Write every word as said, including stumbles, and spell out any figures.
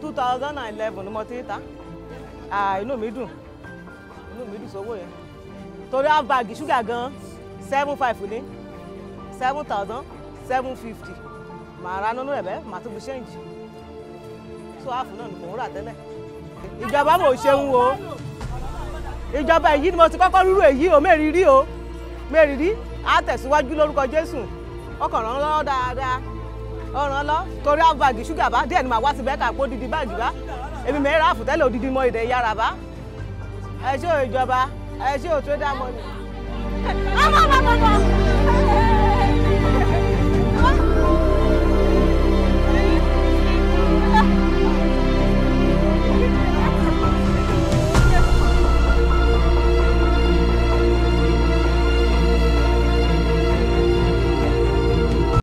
two thousand eleven ah inú mi dùn inú mi dùn sówó yẹn torí a bag sugar gan seven five ni seven thousand seven fifty ma ra nunu rebe ma tún bu change so half náà ni mo rà tẹ́lẹ̀ ìjọba mo ṣeun o ìjọba èyí ni mo ti kọ́kọ́ rúrú èyí o meriri o meriri a tẹ̀síwájú lórúkọ Jésù ọkàn ràn lọ́wọ́ dáadáa ọ̀ràn lọ torí a bag sugar bá díẹ̀ ni ma wá sí bẹ́ẹ̀ ká pọ̀ dídí bag bá èmi me ra fún tẹ́lẹ̀ odidi mo ide yaraba ẹ ṣé ìjọba ẹ ṣé o trader money.